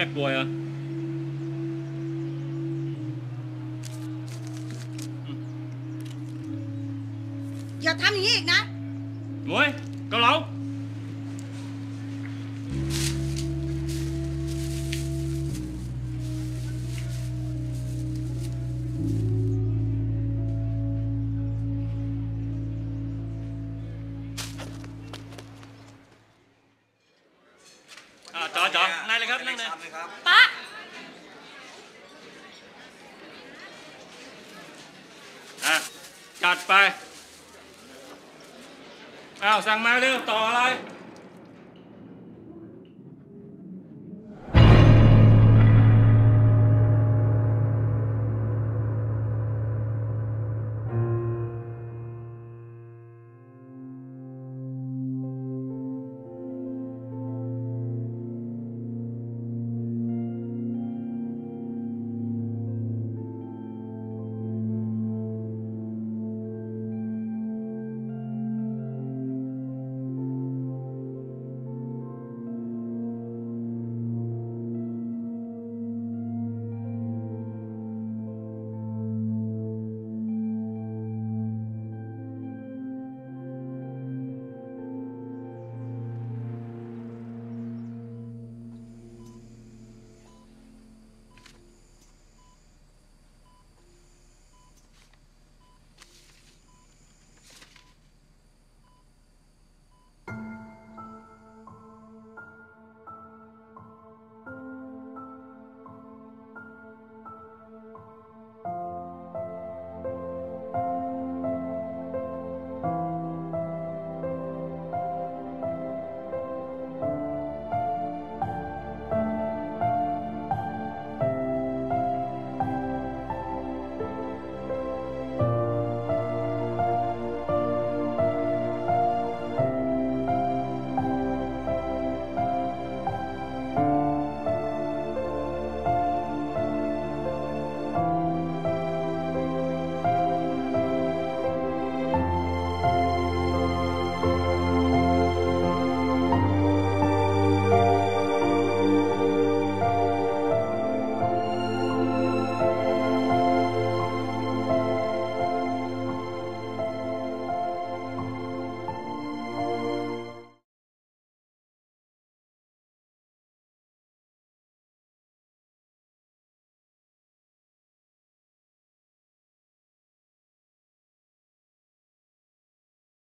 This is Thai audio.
ม่กลัวเหรออย่าทำอย่างนี้อีกนะโว้ยเกาเหลาจ๋อนายเลยครับนั่งเลยป๊าจัดไปอ้าวสั่งมาเร็วต่ออะไร